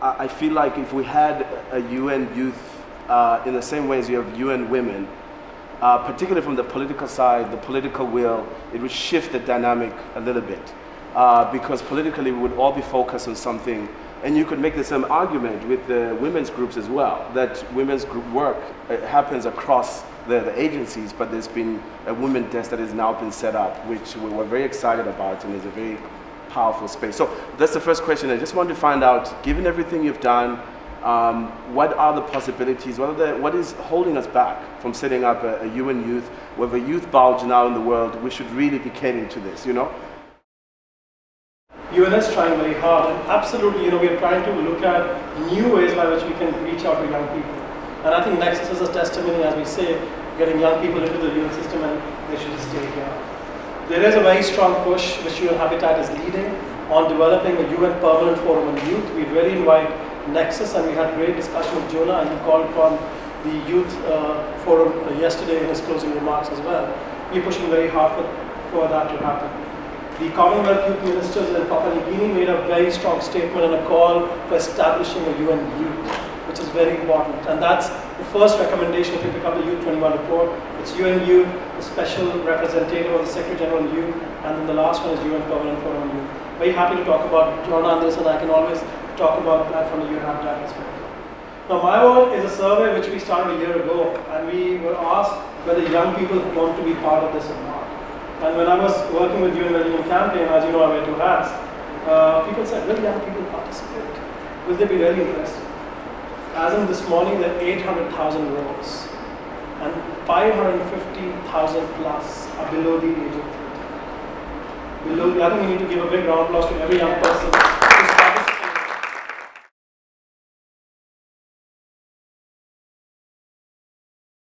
I feel like if we had a UN youth in the same way as you have UN women, particularly from the political side, the political will, it would shift the dynamic a little bit. Because politically we would all be focused on something, and you could make the same argument with the women's groups as well, that women's group work happens across the agencies, but there's been a women's desk that has now been set up, which we were very excited about, and is a very powerful space. So that's the first question. I just wanted to find out, given everything you've done, what are the possibilities, what is holding us back from setting up a UN youth? We have a youth bulge now in the world. We should really be catering to this, you know? UN is trying very hard, and absolutely, you know, we are trying to look at new ways by which we can reach out to young people. And I think Nexus is a testimony, as we say, getting young people into the UN system, and they should stay here. There is a very strong push which UN Habitat is leading on developing a UN Permanent Forum on Youth. We really invite Nexus, and we had great discussion with Jonah, and he called from the youth forum yesterday in his closing remarks as well. We're pushing very hard for that to happen. The Commonwealth Youth Ministers in Papaligini made a very strong statement and a call for establishing a UN youth, which is very important. And that's the first recommendation if you pick up the U21 report. It's UN youth, the special representative of the Secretary General youth, and then the last one is UN Government Forum youth. Very happy to talk about John Anderson. I can always talk about that from the UN Habitat perspective. Now, My World is a survey which we started a year ago, and we were asked whether young people want to be part of this or not. And when I was working with UN Millennium Campaign, as you know, I wear two hats, people said, will young people participate? Will they be really interested? As in this morning, there are 800,000 enrollees, and 550,000 plus are below the age of 30. I think we need to give a big round of applause to every young person.